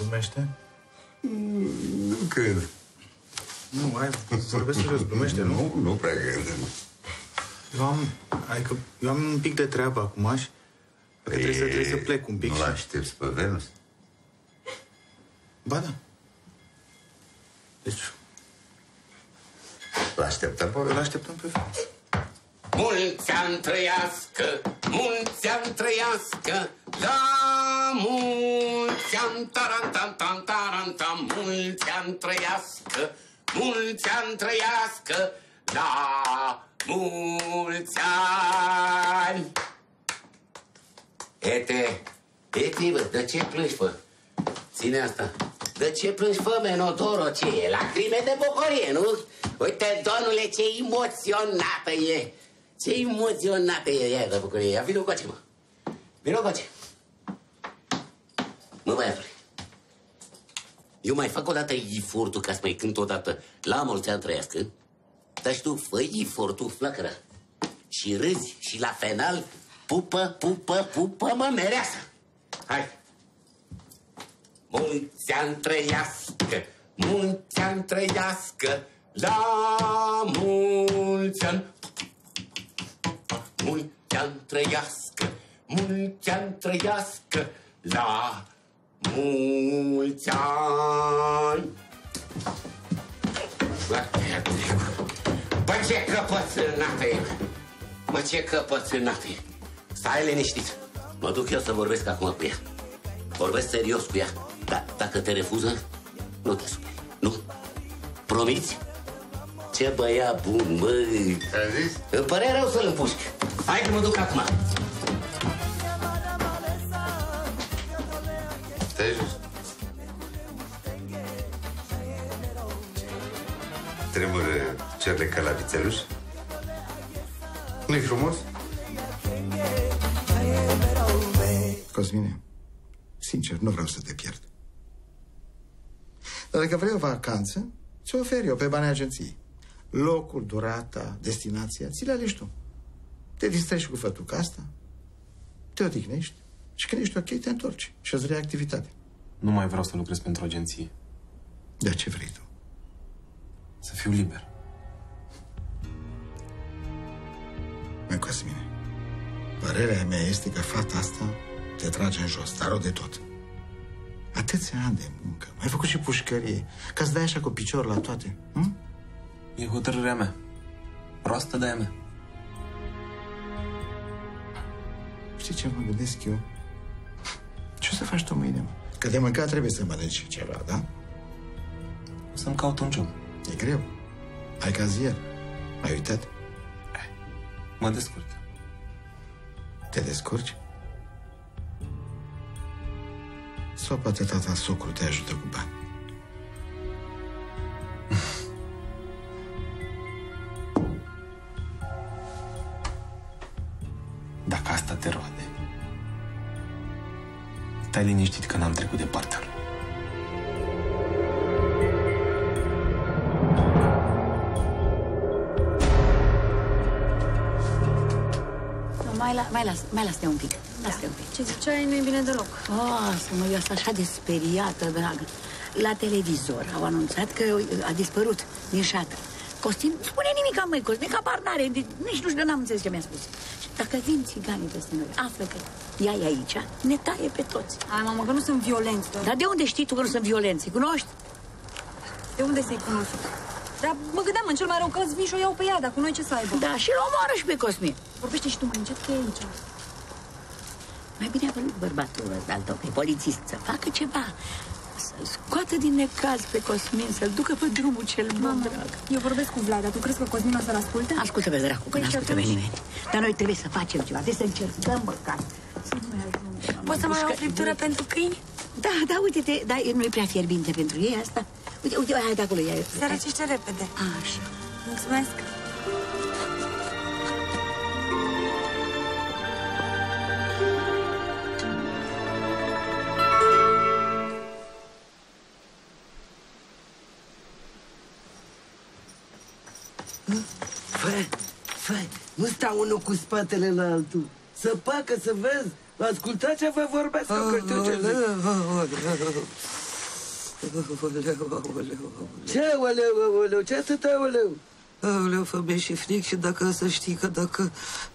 Glumește? Nu cred. Nu, hai, vorbesc serios, glumește, nu? Nu prea cred. Eu am un pic de treabă acum și... Trebuie să plec un pic. Nu-l aștepți pe Venus? Ba da. Deci... L-așteptăm pe Venus. L-așteptăm pe Venus. Mulți ani trăiască, mulți ani trăiască, da, mulți ani tarantam, tarantam, mulți ani trăiască, mulți ani trăiască, da, mulți ani. Ete, bă, de ce plângi, bă? Ține asta. De ce plângi, bă, Menodoro, ce e? Lacrime de bucurie, nu? Uite, domnule, ce emoționată e! Ce emoționată e ea de bucurie. Ia, vină coace, mă. Vină coace. Mă, băiatul. Eu mai fac odată efortul ca să mai cânt odată la mulți ani trăiască. Dar și tu fă efortul, flacăra. Și râzi și la final... Pupă-mă, mereasă! Hai! Mulți-ani trăiască, mulți-ani trăiască, la mulți-ani. Mulți-ani trăiască, mulți-ani trăiască, la mulți-ani. Bă, ce căpățânată e! Bă, ce căpățânată e! Stai liniștit. Mă duc eu să vorbesc acum cu ea. Vorbesc serios cu ea. Dar dacă te refuză, nu te superi. Nu? Promiți? Ce băiat bun, măi. Ți-am zis? Îmi părea rău să-l împușc. Hai că mă duc acum. Stai jos. Tremură cele ca la vițeluș. Nu-i frumos? Cosmine, sincer, nu vreau să te pierd. Dar dacă vrei o vacanță, ți-o ofer eu pe banii agenției. Locul, durata, destinația, ți le alegi tu. Te distrezi cu fătuca asta, te odihnești și când ești ok, te întorci și îți rei activitatea. Nu mai vreau să lucrez pentru agenție. Dar ce vrei tu? Să fiu liber. Măi, Cosmine, părerea mea este că fata asta te trage în jos, dar rău de tot. Atâția ani de muncă, ai făcut și pușcărie, ca să dai așa cu piciorul la toate, hm? E hotărârea mea. Proastă de-aia mea. Știi ce mă gândesc eu? Ce o să faci tu mâine, mă? Că de mâncat trebuie să mănânci ceva, da? O să-mi caut un job. E greu. Ai cazier. Ai uitat? Mă descurc. Te descurci? Sau poate tata socru te ajută cu bani? Dacă asta te roade, stai liniștit că n-am trecut de partea lui. Mai las-te un pic. Ce ziceai nu-i bine deloc. Eu sunt așa de speriată, dragă. La televizor au anunțat că a dispărut din șatră. Costin, spune nimic, măi, Costin, că apar n-are, nici nu știu, n-am înțeles ce mi-a spus. Dacă vin țiganii peste noi, află că ea e aici, ne taie pe toți. Ai, mamă, că nu sunt violenți, doar. Dar de unde știi tu că nu sunt violenți? Cunoști? De unde să-i cunoști? Dar mă gândeam, în cel mai rău caz vin și o iau pe ea, dar cu noi ce să aibă? Da, și-l omoară și pe Cosmin. Vorbește și tu mai încet că e aici. Mai bine a vorbit bărbatul ăsta al tău, că e polițist, să facă ceva. Să-l scoată din necaz pe Cosmin, să-l ducă pe drumul cel bun, drag. Eu vorbesc cu Vlad, dar tu crezi că Cosmin o să-l asculte? Ascultă-mă, dracu, că n-ascultă-mă nimeni. Dar noi trebuie să facem ceva, trebuie să încercăm, măcar. Să nu mai ajungem. Poți să mai iau o friptură pentru câini? Da, uite-te, dar nu-i prea fierbinte pentru ei asta. Uite, hai de acolo, ia. Se răcește repede. Așa. Mulțumesc. Fai, nu sta unul cu spatele la altul. Să pacă, să vezi. Ascultați ce vă vorbesc. Ce, aoleu, ce atâta, aoleu? Aoleu, fă-mi și fric și dacă să știi că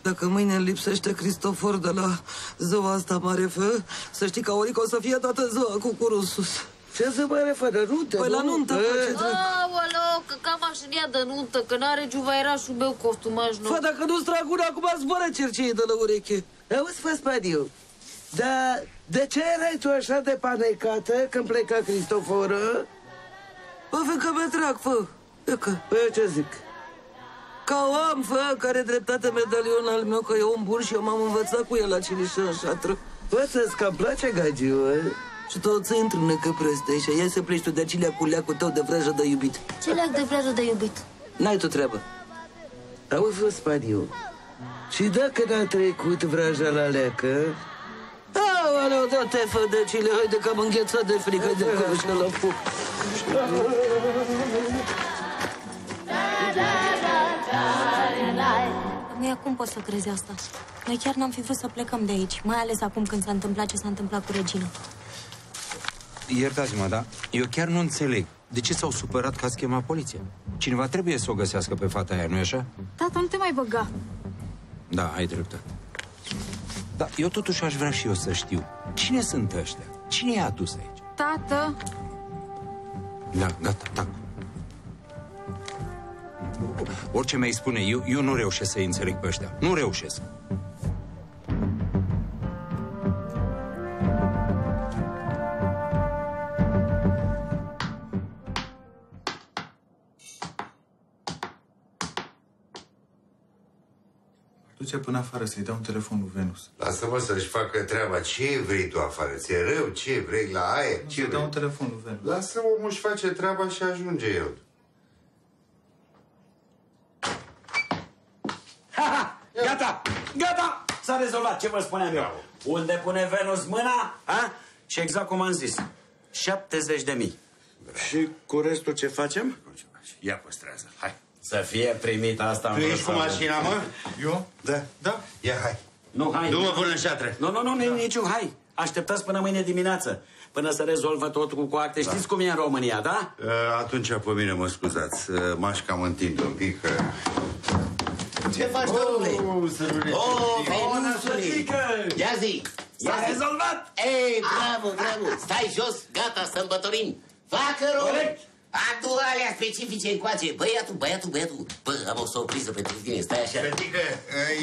dacă mâine lipsește Cristofor de la ziua asta mare, fă, să știi că Aurica o să fie toată ziua cu curul sus. Ce să mare fără nuntă? Păi la nuntă, face drept. Aoleu, că cam aș ia de nuntă, că n-are juvairașul meu costumaj nou. Fă, dacă nu-ți trag una, acum zboară cerceii de la ureche. Auzi, fă, Spaniu, dar de ce erai tu așa de panecată când pleca Cristoforă? Bă, fă, că mă trag, fă. Păi eu ce zic? Că am, fă, care dreptate medalion al meu, că e om bun și eu m-am învățat cu el la cinișă în șatră. Bă, să-ți cam place gagiul. Și tot să intru în necăprăstă și ia să pleci tu de acilea cu leacul tău de vrajă de iubit. Ce leac de vrajă de iubit? N-ai tu treabă. Auzi, fă, Spaniu, și dacă n-a trecut vraja la leacă... Aoleu, da-te, fă, de acile, haide că am înghețat de frică de acolo și la foc. Măi, acum pot să crezi asta. Noi chiar n-am fi vrut să plecăm de aici, mai ales acum când s-a întâmplat ce s-a întâmplat cu Regina. Iertați-mă, da? Eu chiar nu înțeleg. De ce s-au supărat că ați chemat poliția? Cineva trebuie să o găsească pe fata aia, nu-i așa? Tata, nu te mai băga. Da, ai dreptate. Dar eu totuși aș vrea și eu să știu. Cine sunt ăștia? Cine i-a adus aici? Tată! Da, gata, tac. Orice mi-ai spune, eu nu reușesc să-i înțeleg pe ăștia. Nu reușesc. Duce până afară să-i dau un telefon lui Venus. Lasă-mă să-și facă treaba. Ce vrei tu afară? Ți-e rău? Ce vrei la aer? Ce vrei? Dau un telefon lui Venus. Lasă-mă, omul își face treaba și ajunge el. Gata! Gata! S-a rezolvat ce vă spuneam eu. Unde pune Venus mâna? A? Și exact cum am zis. 70.000. Și cu restul ce facem? Ia păstrează. Hai. Să fie primit asta în vreo. Tu ești cu mașina, mă? Eu? Da. Da? Ia, hai. Nu, hai. Du-mă până în șatră. Nu, niciun, hai. Așteptați până mâine dimineață, până se rezolvă tot cu coacte. Știți cum e în România, da? Atunci, pe mine, mă scuzați. M-aș cam întind un pic. Ce faci, domnule? O, Venusule! Ia zi! S-a rezolvat! Ei, bravo, bravo! Stai jos, gata, sărbătorim! Facă rog! Adu alea specifice încoace! Băiatul! Bă, am o surpriză pentru tine, stai așa! Frătică,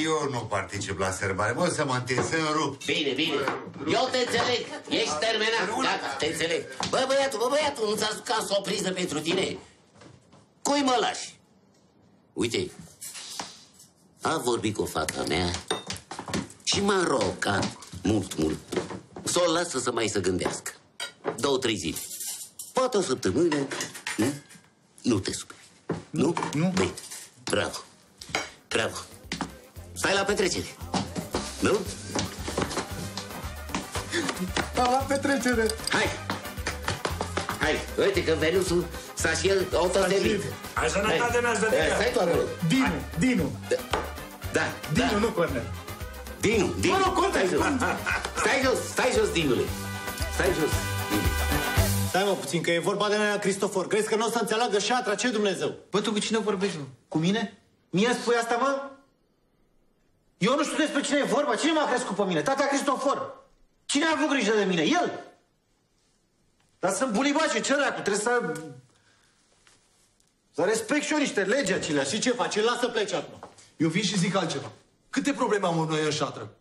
eu nu particip la sărbare, mă, să mă întâlnesc, să rup! Bine! Eu te înțeleg, ești terminat, gata, te înțeleg! Bă, băiatul, nu ți-a zis că am surpriză pentru tine? Cui mă lași? Uite! Am vorbit cu fata mea și m-a rogat mult. S-o lasă să mai se gândească. 2-3 zile. Poate o săptămână. Nu? Nu te superi. Nu? Bine. Bravo. Stai la petrecere. Nu? Stai la petrecere. Hai, uite că Venusul s-a și el autodebit. Hai să ne cadenază de ea. Stai tu acolo. Dinu. Da. Nu Cornel. Dinu. Mă rog, Cornel. Stai jos, Dinule. Stai, mă, puțin, că e vorba de la Cristofor. Crezi că nu o să înțeleagă șatra? Ce Dumnezeu? Bă, tu cu cine vorbești, mă? Cu mine? Mie spui asta, mă? Eu nu știu despre cine e vorba. Cine m-a crescut pe mine? Tata Cristofor. Cine a avut grijă de mine? El? Dar sunt bulibașii, ce dracu, trebuie să respect și eu niște legi acelea. Și ce faci? Lasă plece acum. Eu vin și zic altceva. Câte probleme am noi în șatră?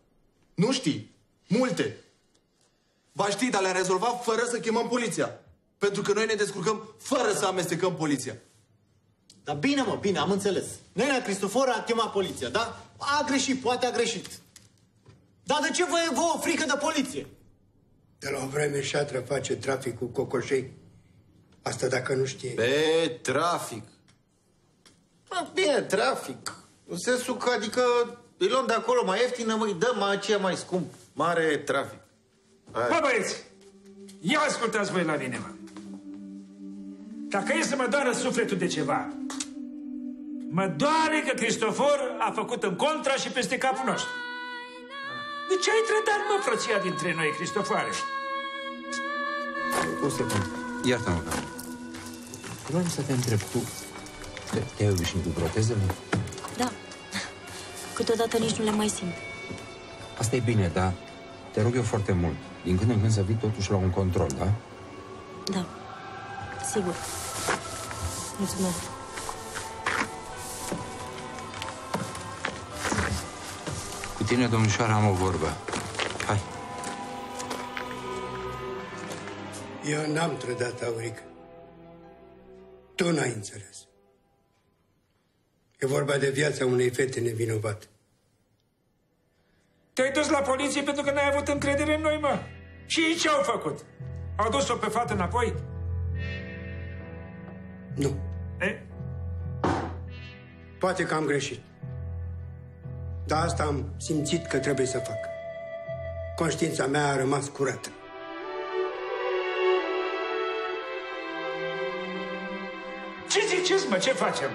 Nu știi? Multe. Ba știi, dar le-am rezolvat fără să chemăm poliția. Pentru că noi ne descurcăm fără să amestecăm poliția. Dar bine, mă, bine, am înțeles. Nenea Cristofor a chemat poliția, da? A greșit, poate a greșit. Dar de ce vă o frică de poliție? De la o vreme șatră face trafic cu cocoșei. Asta dacă nu știi. Pe trafic. Bine, trafic. În sensul că, adică, îi luăm de acolo mai ieftină, îi dăm aceea mai scump. Mare trafic. Bă, băieți, ia ascultați voi la mine, mă. Dacă e să mă doară sufletul de ceva, mă doare că Cristofor a făcut în contra și peste capul nostru. De ce ai trădat, mă, frăția dintre noi, Cristofoare? O secundă. Iartă-mă, că... Vreau să te întreb, tu te-ai obișnuit cu protezele? Da. Câteodată nici nu le mai simt. Asta e bine, dar te rog eu foarte mult. Din când în când să vii totuși la un control, da? Da. Sigur. Mulțumesc. Cu tine, domnișoară, am o vorbă. Hai. Eu n-am trădat, Auric. Tu n-ai înțeles. E vorba de viața unei fete nevinovate. Te-ai dus la poliție pentru că n-ai avut încredere în noi, mă. Și ei ce au făcut? Au dus-o pe fată înapoi? Nu. E? Poate că am greșit. Dar asta am simțit că trebuie să fac. Conștiința mea a rămas curată. Ce ziceți, mă? Ce facem?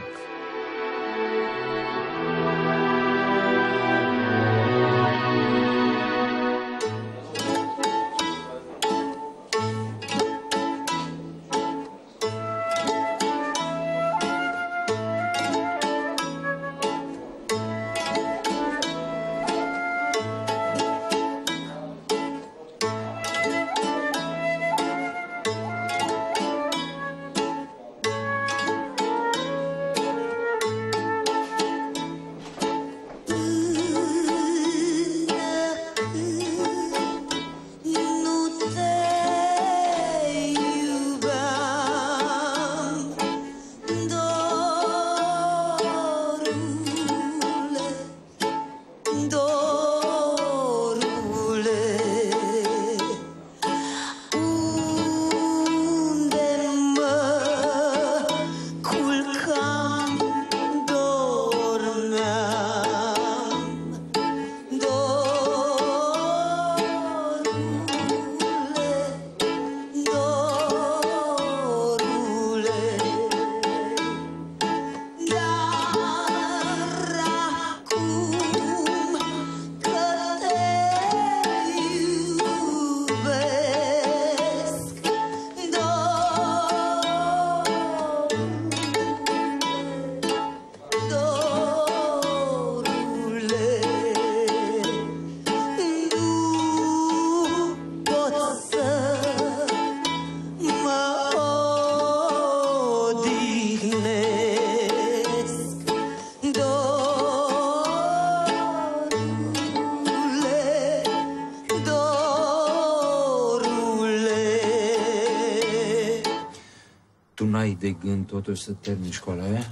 De gând totuși să termin școala aia?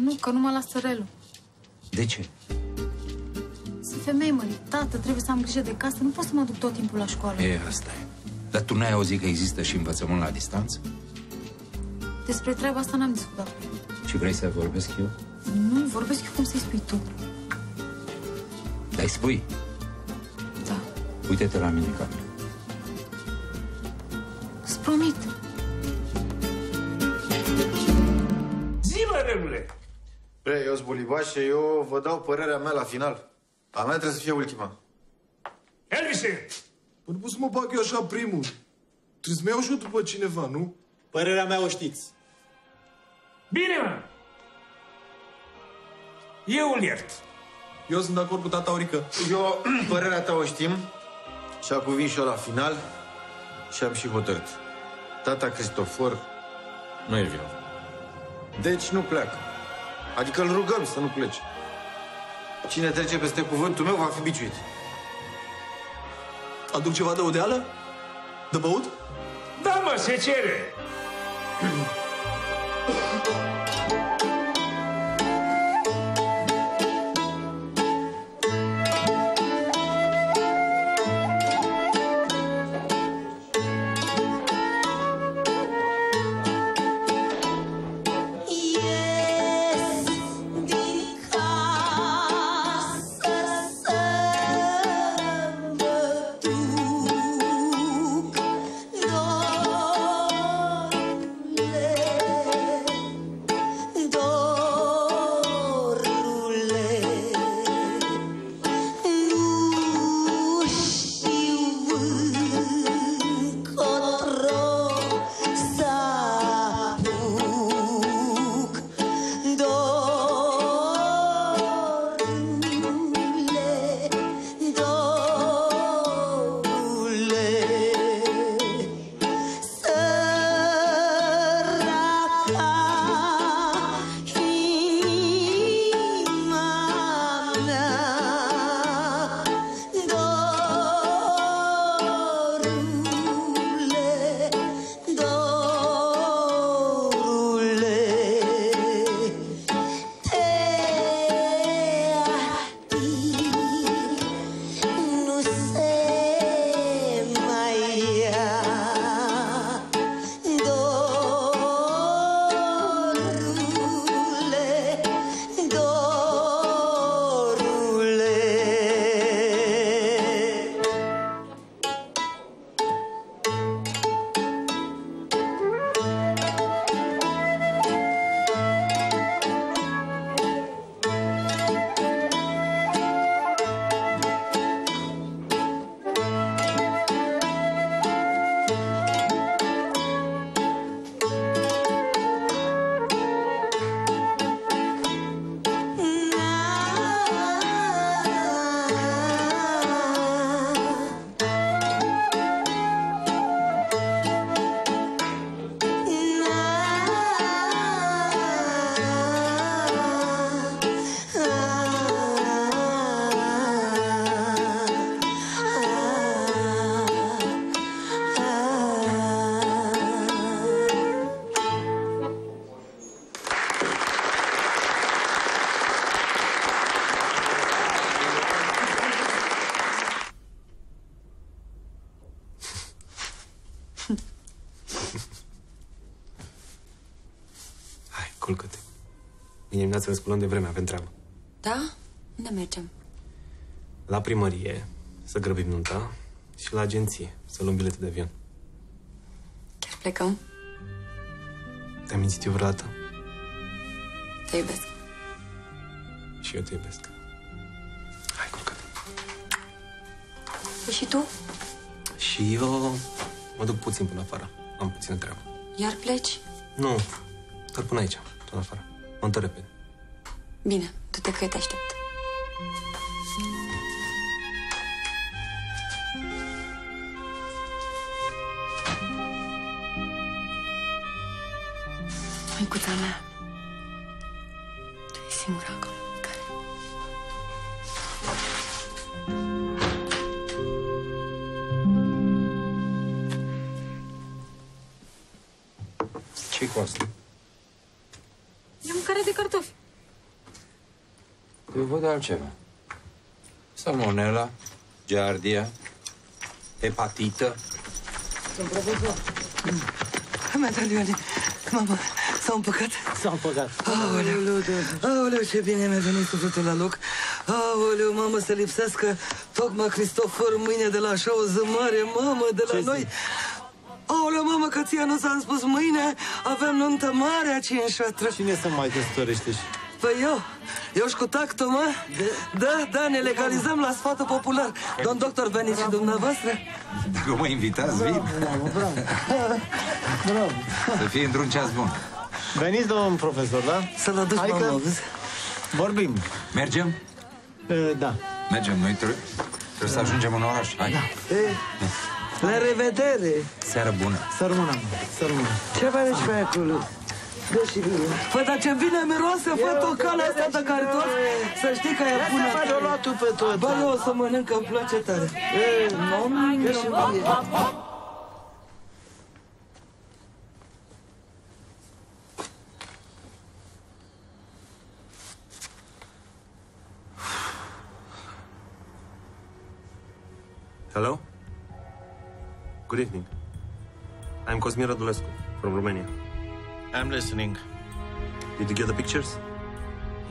Nu, că nu mă lasă relul. De ce? Sunt femeie, mă, tată, trebuie să am grijă de casă, nu pot să mă duc tot timpul la școală. E, asta e. Dar tu n-ai auzit că există și învățământ la distanță? Despre treaba asta n-am discutat. Și vrei să vorbesc eu? Nu, vorbesc eu cum să-i spui tu. Dar-i spui? Da. Uite-te la mine, Camila. Îți promit. Bre, eu sunt Bolibaș și eu vă dau părerea mea la final. A mea trebuie să fie ultima. Elvise! Păi nu pot să mă bag eu așa primul. Trebuie să mă iau și eu după cineva, nu? Părerea mea o știți. Bine, mă! Eu îl iert. Eu sunt de acord cu tata Aurică. Eu părerea ta o știm. Și acum vin și eu la final. Și am și hotărât. Tata Cristofor nu e vinovat. Deci nu pleacă. Adică îl rugăm să nu plece. Cine trece peste cuvântul meu va fi biciuit. Aduc ceva de odeală? De băut? Da, mă, se cere! Yeah. Culcă-te. Mâine dimineață ne sculăm de vreme, avem treabă. Da? Unde mergem? La primărie, să grăbim nunta, și la agenție, să luăm bilete de avion. Chiar plecăm? Te-am mințit eu vreodată? Te iubesc. Și eu te iubesc. Hai, culcă-te. Păi și tu? Și eu mă duc puțin până afară. Am puțină treabă. Iar pleci? Nu, doar până aici, până afară. Mă întorc repede. Bine, du-te că te aștept. Măicuța mea, tu ești singura acolo. Ce-i cu asta? E mâncare de cartofi. Eu văd altceva. Salmonella, giardia, hepatită. Sunt profesor. Mama, Ione, mama, s-a împăcat? S-a împăcat. Aoleu, aoleu, ce bine mi-a venit sufletul la loc. Aoleu, mamă, să lipsească tocmai Cristofor mâine de la așa o zămare, mamă, de la noi. Aoleu, mamă, că ție nu s-am spus mâine, avem nuntă mare a cinșoatră. Cine să mai căsătorește și? Păi eu, și cu tactul, mă? Da, da, ne legalizăm la sfatul popular. Domn doctor, veniți și dumneavoastră. Dacă mă invitați, vin. Bravo, bravo, bravo. Să fie într-un ceas bun. Veniți, domn profesor, da? Să-l aduci, mamă, vezi? Vorbim. Mergem? Da. Mergem, noi trebuie să ajungem în oraș. Hai. La revedere! Seară bună! Seară bună, mă! Ce faci pe acolo? Dă și bine! Păi, dar ce bine miroase, fă tocala asta de cartofi! Să știi că e bună! Asta mi-a luat tu pe tot! Bă, eu o să mănânc, îmi place tare! Dă și bine! Hello? Good evening. I'm Cosmin Radulescu from Romania. I'm listening. Did you get the pictures?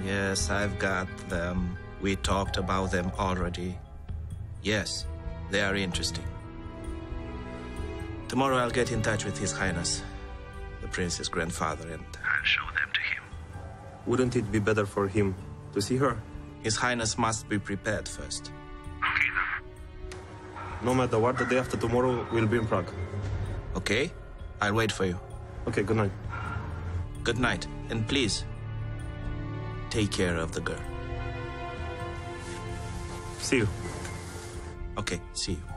Yes, I've got them. We talked about them already. Yes, they are interesting. Tomorrow I'll get in touch with His Highness, the Prince's grandfather, and I'll show them to him. Wouldn't it be better for him to see her? His Highness must be prepared first. No matter what, the day after tomorrow we'll be in Prague. Okay, I'll wait for you. Okay, good night. Good night, and please, take care of the girl. See you. Okay, see you.